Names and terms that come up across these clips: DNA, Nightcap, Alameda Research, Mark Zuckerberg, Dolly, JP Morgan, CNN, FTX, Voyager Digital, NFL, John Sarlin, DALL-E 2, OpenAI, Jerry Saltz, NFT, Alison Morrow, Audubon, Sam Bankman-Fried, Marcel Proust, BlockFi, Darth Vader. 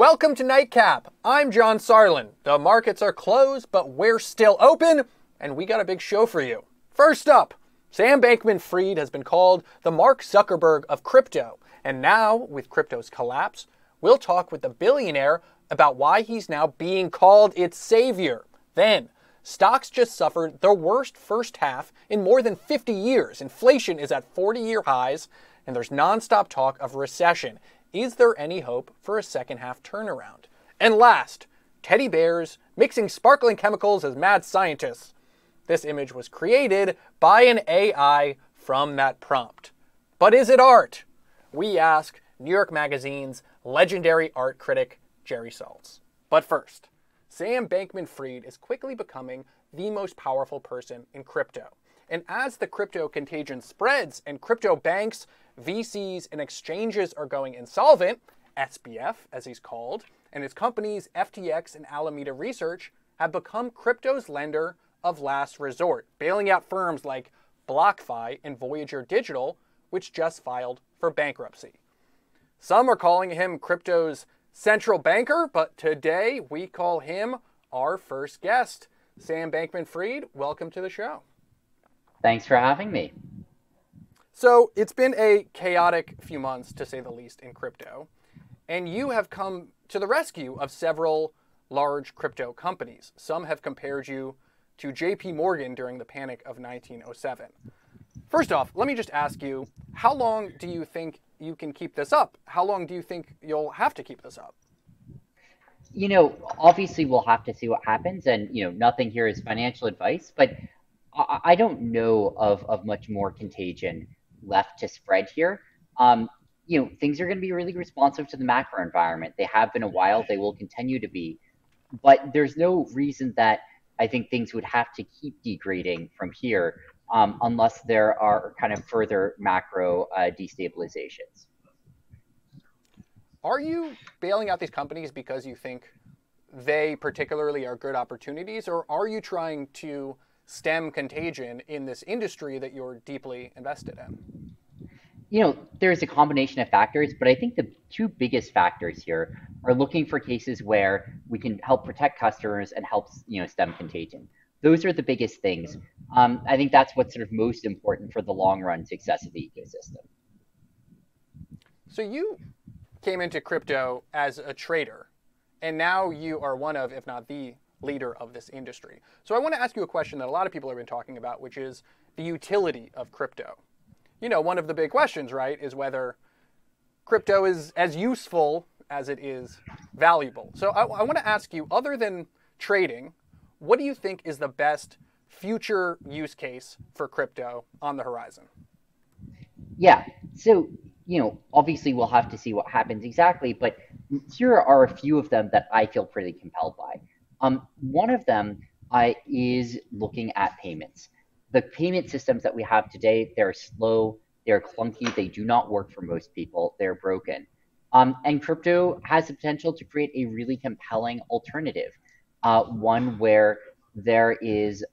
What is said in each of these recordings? Welcome to Nightcap. I'm John Sarlin. The markets are closed, but we're still open, and we got a big show for you. First up, Sam Bankman-Fried has been called the Mark Zuckerberg of crypto. And now, with crypto's collapse, we'll talk with the billionaire about why he's now being called its savior. Then, stocks just suffered their worst first half in more than 50 years. Inflation is at 40-year highs, and there's nonstop talk of recession. Is there any hope for a second half turnaround? And last, teddy bears mixing sparkling chemicals as mad scientists. This image was created by an AI from that prompt. But is it art? We ask New York Magazine's legendary art critic, Jerry Saltz. But first, Sam Bankman-Fried is quickly becoming the most powerful person in crypto. And as the crypto contagion spreads and crypto banks, VCs, and exchanges are going insolvent, SBF as he's called, and his companies FTX and Alameda Research have become crypto's lender of last resort, bailing out firms like BlockFi and Voyager Digital, which just filed for bankruptcy. Some are calling him crypto's central banker, but today we call him our first guest. Sam Bankman-Fried, welcome to the show. Thanks for having me. So it's been a chaotic few months, to say the least, in crypto. And you have come to the rescue of several large crypto companies. Some have compared you to JP Morgan during the panic of 1907. First off, let me just ask you, how long do you think you can keep this up? How long do you think you'll have to keep this up? You know, obviously we'll have to see what happens. And, you know, nothing here is financial advice, but I don't know of much more contagion left to spread here. You know, things are going to be really responsive to the macro environment. They have been a while. They will continue to be. But there's no reason that I think things would have to keep degrading from here unless there are kind of further macro destabilizations. Are you bailing out these companies because you think they particularly are good opportunities, or are you trying to stem contagion in this industry that you're deeply invested in? You know, there's a combination of factors, but I think the two biggest factors here are looking for cases where we can help protect customers and help, you know, stem contagion. Those are the biggest things. I think that's what's sort of most important for the long run success of the ecosystem. So you came into crypto as a trader, and now you are one of, if not the leader of this industry. So I want to ask you a question that a lot of people have been talking about, which is the utility of crypto. You know, one of the big questions, right, is whether crypto is as useful as it is valuable. So I want to ask you, other than trading, what do you think is the best future use case for crypto on the horizon? Yeah, so, you know, obviously we'll have to see what happens exactly, but here are a few of them that I feel pretty compelled by. One of them is looking at payments. The payment systems that we have today, they're slow, they're clunky, they do not work for most people, they're broken. And crypto has the potential to create a really compelling alternative, one where there is,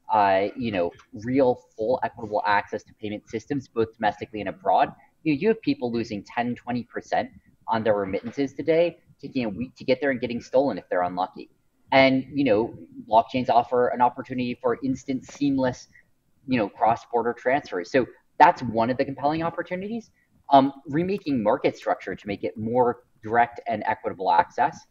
you know, real full equitable access to payment systems, both domestically and abroad. You have people losing 10, 20% on their remittances today, taking a week to get there and getting stolen if they're unlucky. And, you know, blockchains offer an opportunity for instant, seamless, you know, cross-border transfers. So that's one of the compelling opportunities. Remaking market structure to make it more direct and equitable access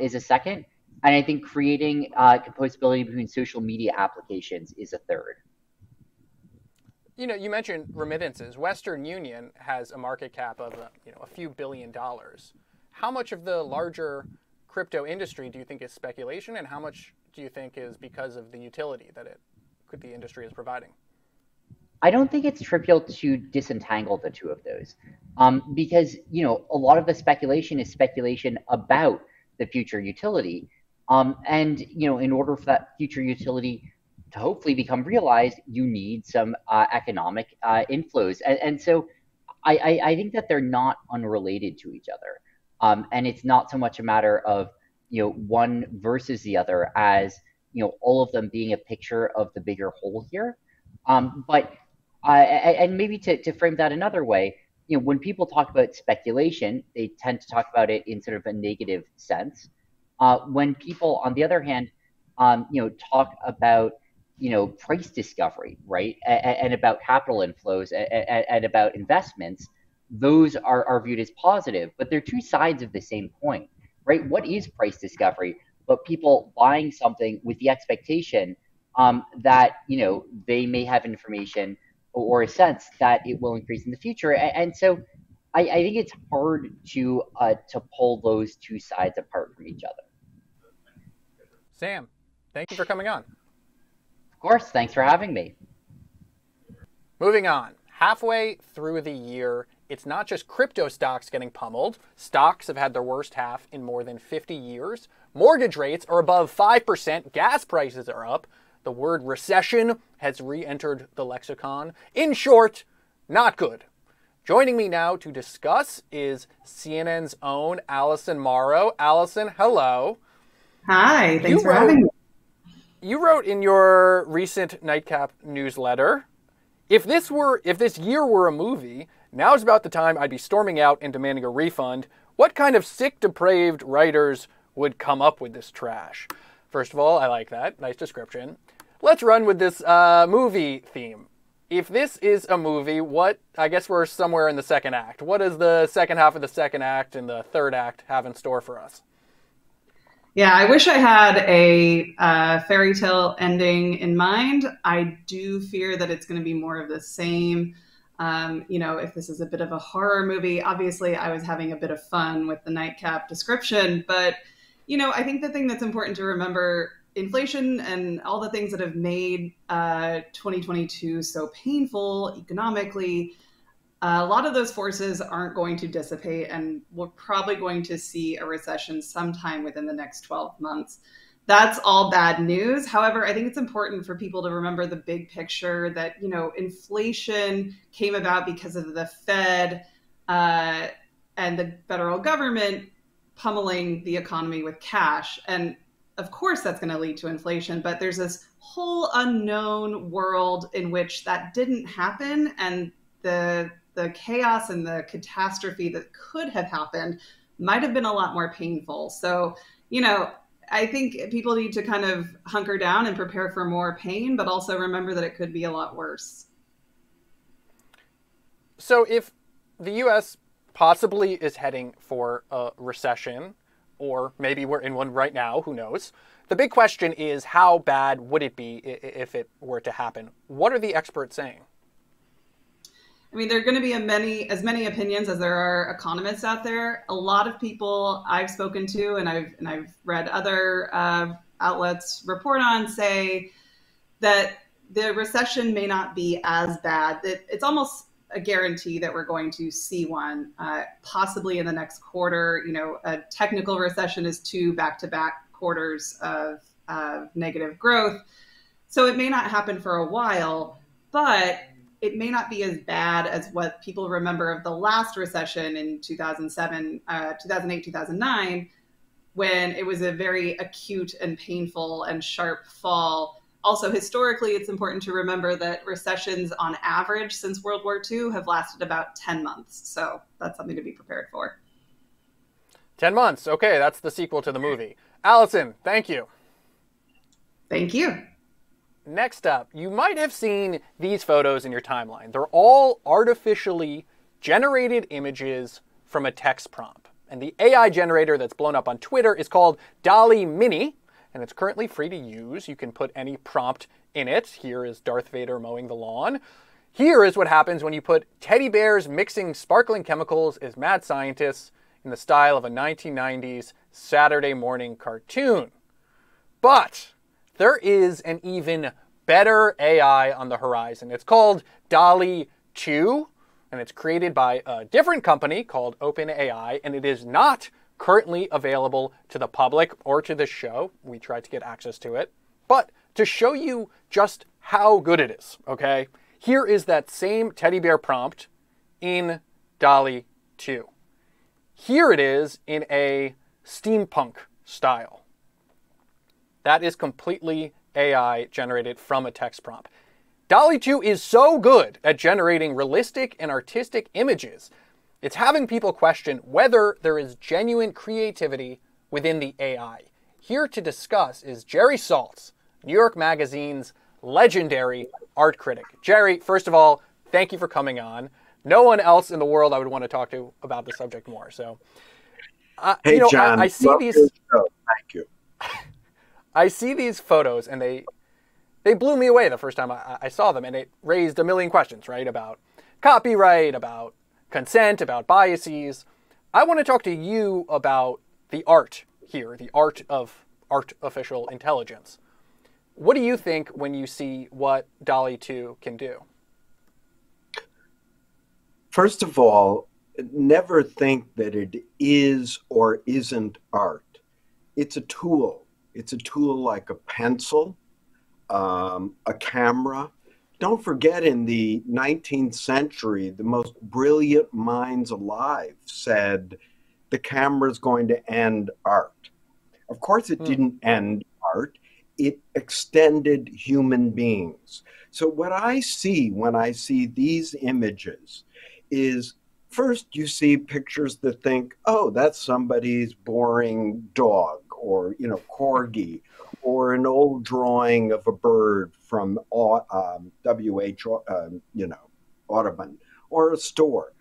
is a second. And I think creating composability between social media applications is a third. You know, you mentioned remittances. Western Union has a market cap of, a few $billion. How much of the larger crypto industry do you think is speculation, and how much do you think is because of the utility that the industry is providing? I don't think it's trivial to disentangle the two of those because, you know, a lot of the speculation is speculation about the future utility. And, you know, in order for that future utility to hopefully become realized, you need some economic inflows. And so I think that they're not unrelated to each other. And it's not so much a matter of, you know, one versus the other as, you know, all of them being a picture of the bigger whole here. But and maybe to frame that another way, you know, when people talk about speculation, they tend to talk about it in sort of a negative sense. When people, on the other hand, you know, talk about, you know, price discovery, right, and about capital inflows and about investments, those are viewed as positive. But they're two sides of the same coin, right? What is price discovery? But people buying something with the expectation that, you know, they may have information or a sense that it will increase in the future. And so I think it's hard to pull those two sides apart from each other. Sam, thank you for coming on. Of course, thanks for having me. Moving on, halfway through the year, it's not just crypto stocks getting pummeled. Stocks have had their worst half in more than 50 years. Mortgage rates are above 5%. Gas prices are up. The word recession has re-entered the lexicon. In short, not good. Joining me now to discuss is CNN's own Alison Morrow. Alison, hello. Hi, thanks for having me. You wrote in your recent Nightcap newsletter, if this year were a movie, now's about the time I'd be storming out and demanding a refund. What kind of sick, depraved writers would come up with this trash? First of all, I like that. Nice description. Let's run with this movie theme. If this is a movie, what, I guess we're somewhere in the second act. What does the second half of the second act and the third act have in store for us? Yeah, I wish I had a fairy tale ending in mind. I do fear that it's going to be more of the same. You know, if this is a bit of a horror movie, obviously I was having a bit of fun with the Nightcap description, but, you know, I think the thing that's important to remember, inflation and all the things that have made 2022 so painful economically, a lot of those forces aren't going to dissipate, and we're probably going to see a recession sometime within the next 12 months. That's all bad news. However, I think it's important for people to remember the big picture that, you know, inflation came about because of the Fed and the federal government pummeling the economy with cash. And of course, that's going to lead to inflation. But there's this whole unknown world in which that didn't happen. And the chaos and the catastrophe that could have happened might have been a lot more painful. So, you know, I think people need to kind of hunker down and prepare for more pain, but also remember that it could be a lot worse. So if the U.S. possibly is heading for a recession, or maybe we're in one right now, who knows? The big question is, how bad would it be if it were to happen? What are the experts saying? I mean, there are going to be as many opinions as there are economists out there. A lot of people I've spoken to, and I've read other outlets report on, say that the recession may not be as bad. It's almost a guarantee that we're going to see one, possibly in the next quarter. You know, a technical recession is 2 back-to-back quarters of negative growth, so it may not happen for a while, but it may not be as bad as what people remember of the last recession in 2007, 2008, 2009, when it was a very acute and painful and sharp fall. Also, historically, it's important to remember that recessions on average since World War II have lasted about 10 months. So that's something to be prepared for. 10 months. Okay, that's the sequel to the movie. Alison, thank you. Thank you. Next up, you might have seen these photos in your timeline. They're all artificially generated images from a text prompt. And the AI generator that's blown up on Twitter is called DALL-E Mini, and it's currently free to use. You can put any prompt in it. Here is Darth Vader mowing the lawn. Here is what happens when you put teddy bears mixing sparkling chemicals as mad scientists in the style of a 1990s Saturday morning cartoon. But there is an even better AI on the horizon. It's called DALL-E 2, and it's created by a different company called OpenAI, and it is not currently available to the public or to the show. We tried to get access to it. But to show you just how good it is, okay, here is that same teddy bear prompt in DALL-E 2. Here it is in a steampunk style. That is completely AI generated from a text prompt. DALL-E 2 is so good at generating realistic and artistic images, it's having people question whether there is genuine creativity within the AI. Here to discuss is Jerry Saltz, New York Magazine's legendary art critic. Jerry, first of all, thank you for coming on. No one else in the world I would want to talk to about the subject more. So, hey, you know, John, I see these. Thank you. I see these photos, and they blew me away the first time I saw them, and it raised a million questions, right? About copyright, about consent, about biases. I want to talk to you about the art here, the art of artificial intelligence. What do you think when you see what DALL-E 2 can do? First of all, never think that it is or isn't art. It's a tool. It's a tool like a pencil, a camera. Don't forget, in the 19th century, the most brilliant minds alive said the camera is going to end art. Of course, it didn't end art. It extended human beings. So what I see when I see these images is, first, you see pictures that think, oh, that's somebody's boring dog, or, you know, corgi, or an old drawing of a bird from Audubon, or a store.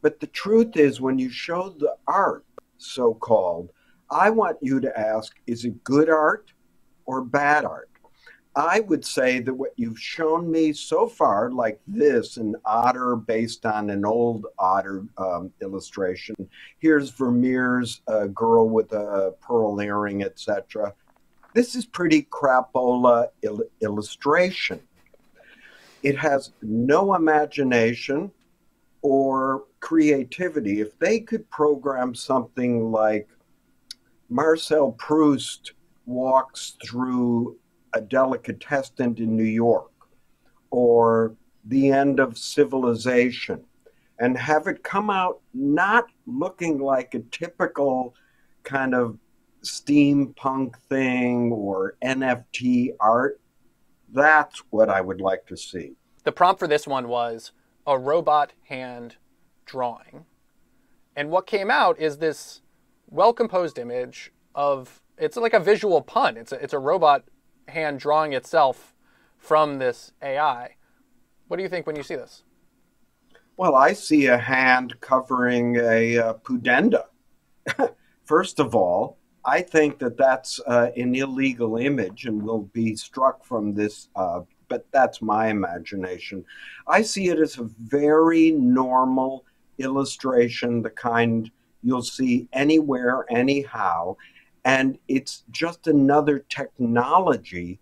But the truth is, when you show the art, so-called, I want you to ask, is it good art or bad art? I would say that what you've shown me so far, like this, an otter based on an old otter illustration, here's Vermeer's girl with a pearl earring, etc. This is pretty crapola illustration. It has no imagination or creativity. If they could program something like Marcel Proust walks through a delicatessen in New York, or the end of civilization, and have it come out not looking like a typical kind of steampunk thing or NFT art, that's what I would like to see. The prompt for this one was a robot hand drawing. And what came out is this well-composed image of, it's like a visual pun. It's a robot hand drawing itself from this AI. What do you think when you see this? Well, I see a hand covering a pudenda. First of all, I think that that's an illegal image and will be struck from this, but that's my imagination. I see it as a very normal illustration, the kind you'll see anywhere, anyhow. And it's just another technology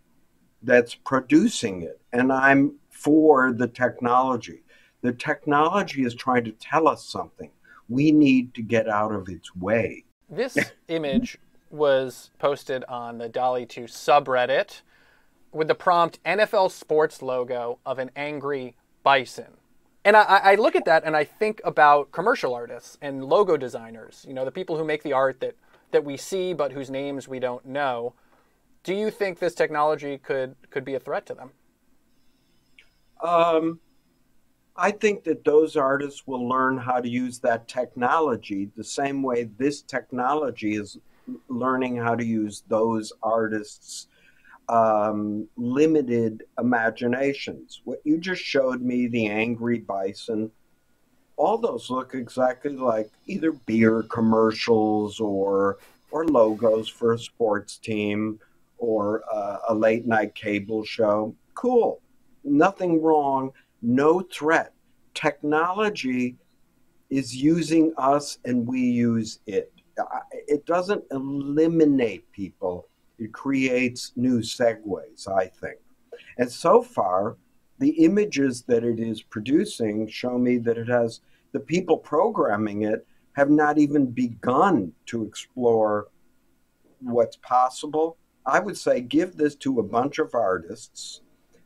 that's producing it. And I'm for the technology. The technology is trying to tell us something. We need to get out of its way. This image was posted on the DALL-E 2 subreddit with the prompt, NFL sports logo of an angry bison. And I look at that and I think about commercial artists and logo designers, you know, the people who make the art that we see, but whose names we don't know. Do you think this technology could be a threat to them? I think that those artists will learn how to use that technology the same way this technology is learning how to use those artists' limited imaginations. What you just showed me, the angry bison, all those look exactly like either beer commercials or logos for a sports team or a late night cable show. Cool. Nothing wrong. No threat. Technology is using us and we use it. It doesn't eliminate people. It creates new segues, I think. And so far, the images that it is producing show me that it has, the people programming it have not even begun to explore what's possible. I would say give this to a bunch of artists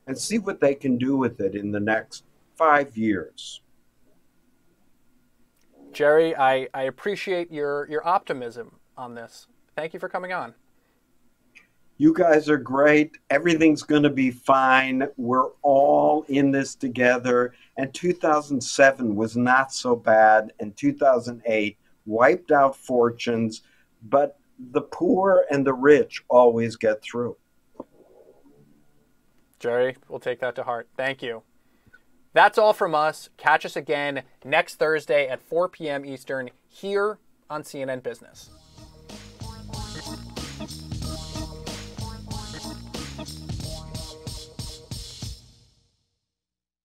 and see what they can do with it in the next 5 years. Jerry, I appreciate your optimism on this. Thank you for coming on. You guys are great. Everything's going to be fine. We're all in this together. And 2007 was not so bad. And 2008 wiped out fortunes. But the poor and the rich always get through. Jerry, we'll take that to heart. Thank you. That's all from us. Catch us again next Thursday at 4 p.m. Eastern here on CNN Business.